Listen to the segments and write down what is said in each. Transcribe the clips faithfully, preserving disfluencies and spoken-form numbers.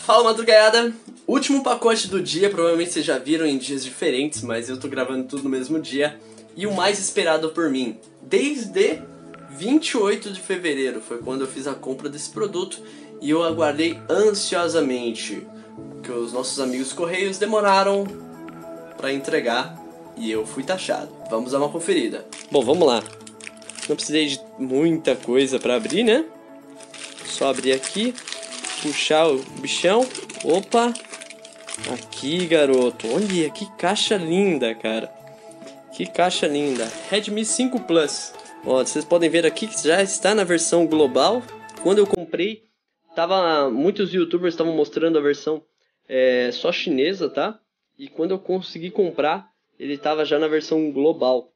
Fala, madrugada! Último pacote do dia, provavelmente vocês já viram em dias diferentes, mas eu tô gravando tudo no mesmo dia. E o mais esperado por mim, desde vinte e oito de fevereiro, foi quando eu fiz a compra desse produto e eu aguardei ansiosamente, porque os nossos amigos Correios demoraram pra entregar e eu fui taxado. Vamos dar uma conferida. Bom, vamos lá. Não precisei de muita coisa pra abrir, né? Só abrir aqui. Puxar o bichão. Opa! Aqui, garoto. Olha, que caixa linda, cara. Que caixa linda. Redmi cinco Plus. Ó, vocês podem ver aqui que já está na versão global. Quando eu comprei, tava, muitos youtubers estavam mostrando a versão é, só chinesa, tá? E quando eu consegui comprar, ele tava já na versão global.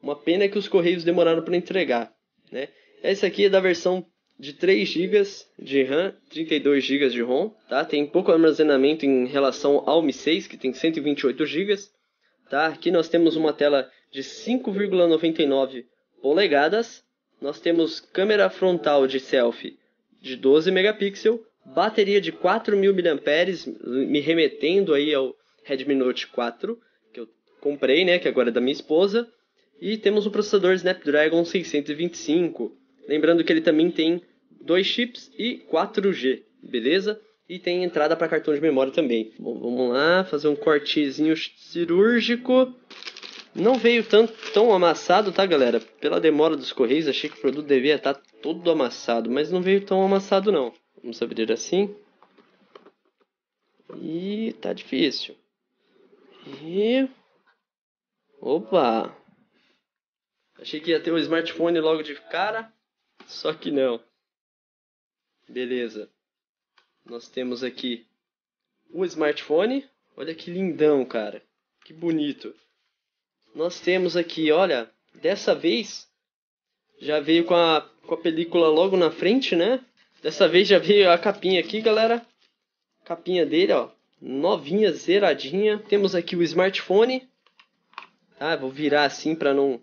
Uma pena que os Correios demoraram para entregar, né? Esse aqui é da versão de três gigas de RAM, trinta e dois gigas de ROM, tá? Tem pouco armazenamento em relação ao Mi seis, que tem cento e vinte e oito gigas, tá? Aqui nós temos uma tela de cinco vírgula noventa e nove polegadas, nós temos câmera frontal de selfie de doze megapixels, bateria de quatro mil miliampères hora, me remetendo aí ao Redmi Note quatro, que eu comprei, né, que agora é da minha esposa, e temos o processador Snapdragon seiscentos e vinte e cinco. Lembrando que ele também tem dois chips e quatro G, beleza? E tem entrada para cartão de memória também. Bom, vamos lá, fazer um cortezinho cirúrgico. Não veio tanto, tão amassado, tá, galera? Pela demora dos Correios, achei que o produto devia estar todo amassado, mas não veio tão amassado, não. Vamos abrir assim. E tá difícil. E... Opa! Achei que ia ter um smartphone logo de cara. Só que não. Beleza. Nós temos aqui o smartphone. Olha que lindão, cara. Que bonito. Nós temos aqui, olha, dessa vez já veio com a, com a película logo na frente, né? Dessa vez já veio a capinha aqui, galera. Capinha dele, ó. Novinha, zeradinha. Temos aqui o smartphone. Ah, vou virar assim pra, não,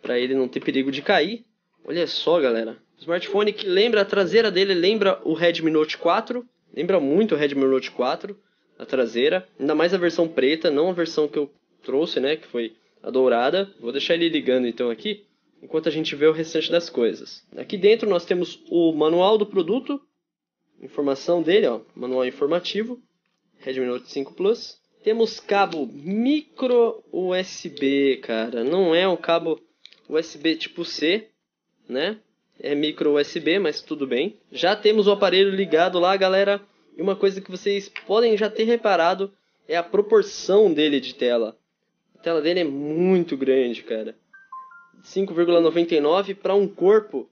pra ele não ter perigo de cair. Olha só, galera, o smartphone que lembra, a traseira dele lembra o Redmi Note quatro, lembra muito o Redmi Note quatro, a traseira, ainda mais a versão preta, não a versão que eu trouxe, né, que foi a dourada. Vou deixar ele ligando então aqui, enquanto a gente vê o restante das coisas. Aqui dentro nós temos o manual do produto, informação dele, ó, manual informativo, Redmi Note cinco Plus. Temos cabo micro U S B, cara, não é um cabo U S B tipo C, né? É micro U S B, mas tudo bem. Já temos o aparelho ligado lá, galera. E uma coisa que vocês podem já ter reparado é a proporção dele de tela. A tela dele é muito grande, cara. cinco vírgula noventa e nove para um corpo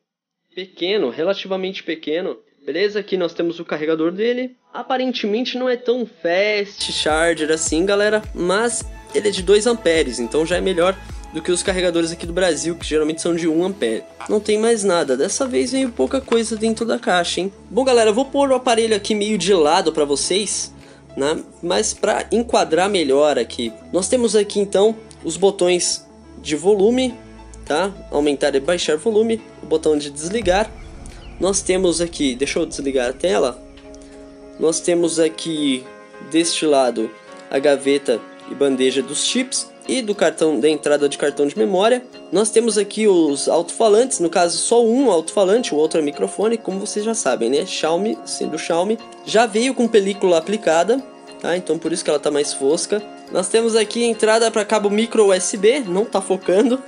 pequeno, relativamente pequeno. Beleza? Aqui nós temos o carregador dele. Aparentemente não é tão fast charger assim, galera. Mas ele é de dois amperes, então já é melhor do que os carregadores aqui do Brasil, que geralmente são de um ampere. Não tem mais nada, dessa vez veio pouca coisa dentro da caixa, hein? Bom, galera, eu vou pôr o aparelho aqui meio de lado para vocês, né? Mas para enquadrar melhor aqui, nós temos aqui então os botões de volume, tá? Aumentar e baixar volume, o botão de desligar. Nós temos aqui, deixa eu desligar a tela. Nós temos aqui deste lado a gaveta e bandeja dos chips e do cartão, da entrada de cartão de memória. Nós temos aqui os alto-falantes, no caso só um alto-falante, o outro é microfone, como vocês já sabem, né? Xiaomi, sendo Xiaomi, já veio com película aplicada, tá? Então por isso que ela tá mais fosca. Nós temos aqui a entrada para cabo micro U S B, não tá focando.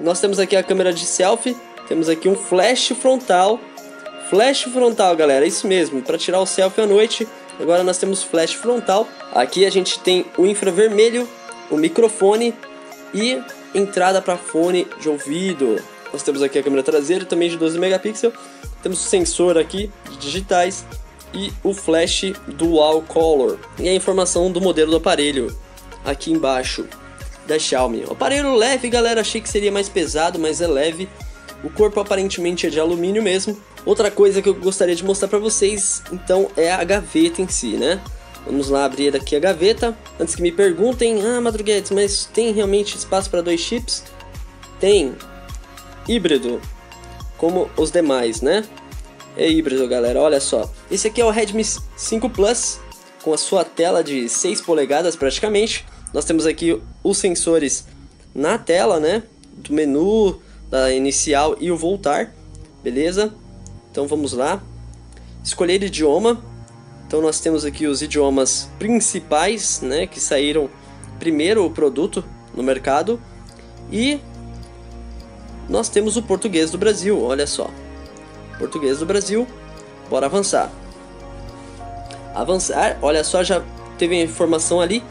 Nós temos aqui a câmera de selfie, temos aqui um flash frontal. Flash frontal, galera, isso mesmo, para tirar o selfie à noite. Agora nós temos flash frontal. Aqui a gente tem o infravermelho, o microfone e entrada para fone de ouvido. Nós temos aqui a câmera traseira, também de doze megapixels. Temos o sensor aqui de digitais e o flash dual color. E a informação do modelo do aparelho aqui embaixo da Xiaomi. O aparelho leve, galera, achei que seria mais pesado, mas é leve. O corpo aparentemente é de alumínio mesmo. Outra coisa que eu gostaria de mostrar para vocês, então, é a gaveta em si, né? Vamos lá abrir aqui a gaveta. Antes que me perguntem, ah, Madrugueds, mas tem realmente espaço para dois chips? Tem. Híbrido, como os demais, né? E aí, Brasil, galera, olha só. Esse aqui é o Redmi cinco Plus, com a sua tela de seis polegadas praticamente. Nós temos aqui os sensores na tela, né? Do menu, da inicial e o voltar, beleza? Então vamos lá. Escolher idioma. Então nós temos aqui os idiomas principais, né, que saíram primeiro o produto no mercado, e nós temos o português do Brasil, olha só, português do Brasil. Bora avançar. Avançar, olha só, já teve a informação ali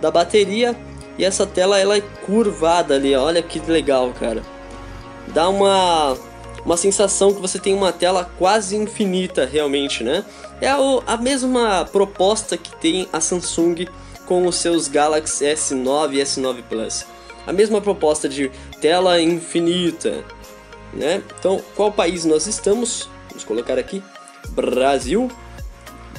da bateria, e essa tela ela é curvada ali, olha que legal, cara. Dá uma... uma sensação que você tem uma tela quase infinita, realmente, né? É a, a mesma proposta que tem a Samsung com os seus Galaxy S nove e S nove Plus. A mesma proposta de tela infinita, né? Então, qual país nós estamos? Vamos colocar aqui. Brasil.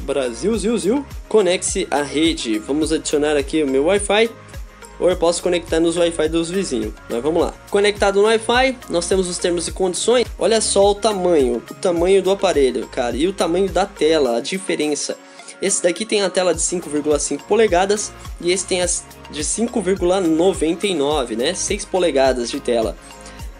Brasil, Zil, Zil. Conecte-se à rede. Vamos adicionar aqui o meu Wi-Fi. Ou eu posso conectar nos Wi-Fi dos vizinhos. Mas vamos lá. Conectado no Wi-Fi, nós temos os termos e condições. Olha só o tamanho, o tamanho do aparelho, cara, e o tamanho da tela, a diferença. Esse daqui tem a tela de cinco vírgula cinco polegadas e esse tem as de cinco vírgula noventa e nove, né? seis polegadas de tela.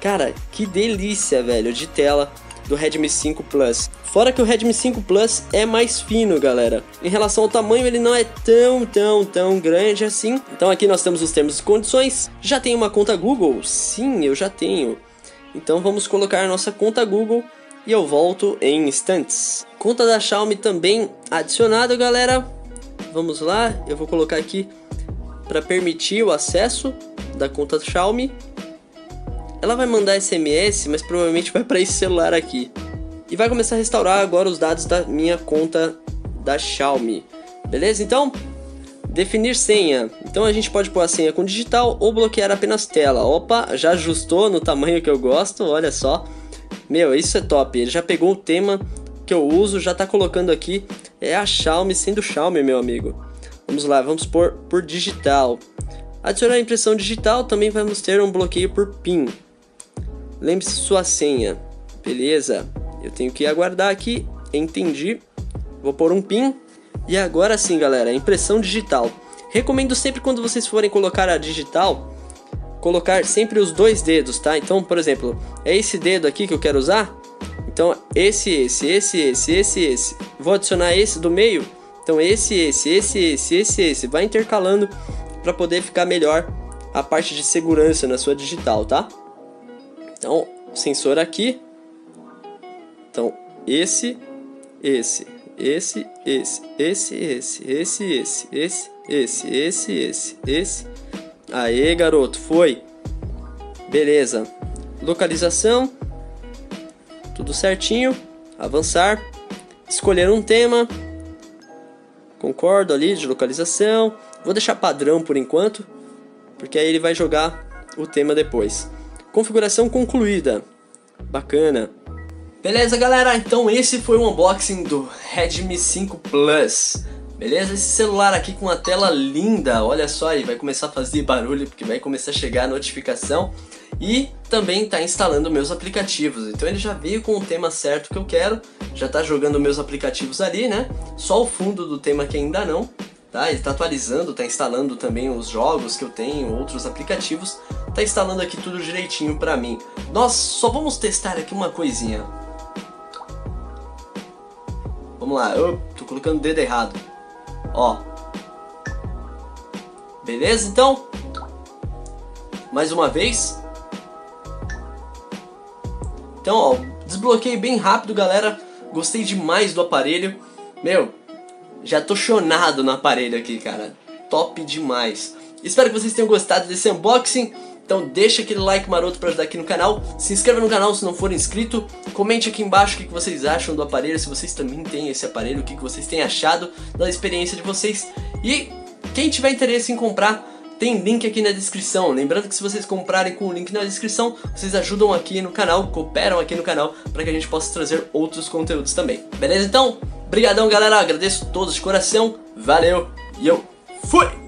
Cara, que delícia, velho, de tela do Redmi cinco Plus. Fora que o Redmi cinco Plus é mais fino, galera. Em relação ao tamanho, ele não é tão, tão, tão grande assim. Então aqui nós temos os termos e condições. Já tem uma conta Google? Sim, eu já tenho. Então vamos colocar a nossa conta Google e eu volto em instantes. Conta da Xiaomi também adicionada, galera. Vamos lá, eu vou colocar aqui para permitir o acesso da conta Xiaomi. Ela vai mandar S M S, mas provavelmente vai para esse celular aqui. E vai começar a restaurar agora os dados da minha conta da Xiaomi. Beleza? Então, definir senha. Então a gente pode pôr a senha com digital ou bloquear apenas tela. Opa, já ajustou no tamanho que eu gosto, olha só. Meu, isso é top. Ele já pegou o tema que eu uso, já tá colocando aqui. É a Xiaomi sendo Xiaomi, meu amigo. Vamos lá, vamos pôr por digital. Adicionar a impressão digital, também vamos ter um bloqueio por PIN. Lembre-se sua senha. Beleza, eu tenho que aguardar aqui. Entendi. Vou pôr um PIN. E agora sim, galera, impressão digital. Recomendo sempre, quando vocês forem colocar a digital, colocar sempre os dois dedos, tá? Então, por exemplo, é esse dedo aqui que eu quero usar. Então, esse, esse, esse, esse, esse, esse. Vou adicionar esse do meio. Então, esse, esse, esse, esse, esse, esse. Vai intercalando para poder ficar melhor a parte de segurança na sua digital, tá? Então, sensor aqui. Então, esse, esse, esse, esse, esse, esse, esse, esse, esse, esse, esse, esse, esse. Aê, garoto, foi. Beleza. Localização. Tudo certinho. Avançar. Escolher um tema. Concordo ali de localização. Vou deixar padrão por enquanto, porque aí ele vai jogar o tema depois. Configuração concluída. Bacana. Beleza, galera, então esse foi o unboxing do Redmi cinco Plus. Beleza? Esse celular aqui com uma tela linda. Olha só, ele vai começar a fazer barulho, porque vai começar a chegar a notificação. E também está instalando meus aplicativos. Então ele já veio com o tema certo que eu quero. Já está jogando meus aplicativos ali, né? Só o fundo do tema que ainda não. Tá? Ele está atualizando, está instalando também os jogos que eu tenho, outros aplicativos. Tá instalando aqui tudo direitinho pra mim. Nós só vamos testar aqui uma coisinha. Vamos lá, eu tô colocando o dedo errado. Ó. Beleza, então? Mais uma vez. Então, ó, desbloqueei bem rápido, galera. Gostei demais do aparelho. Meu, já tô chonado no aparelho aqui, cara. Top demais. Espero que vocês tenham gostado desse unboxing. Então deixa aquele like maroto para ajudar aqui no canal. Se inscreva no canal se não for inscrito. Comente aqui embaixo o que vocês acham do aparelho. Se vocês também têm esse aparelho, o que vocês têm achado da experiência de vocês. E quem tiver interesse em comprar, tem link aqui na descrição. Lembrando que se vocês comprarem com o link na descrição, vocês ajudam aqui no canal, cooperam aqui no canal, para que a gente possa trazer outros conteúdos também. Beleza então? Obrigadão, galera. Agradeço todos de coração. Valeu e eu fui!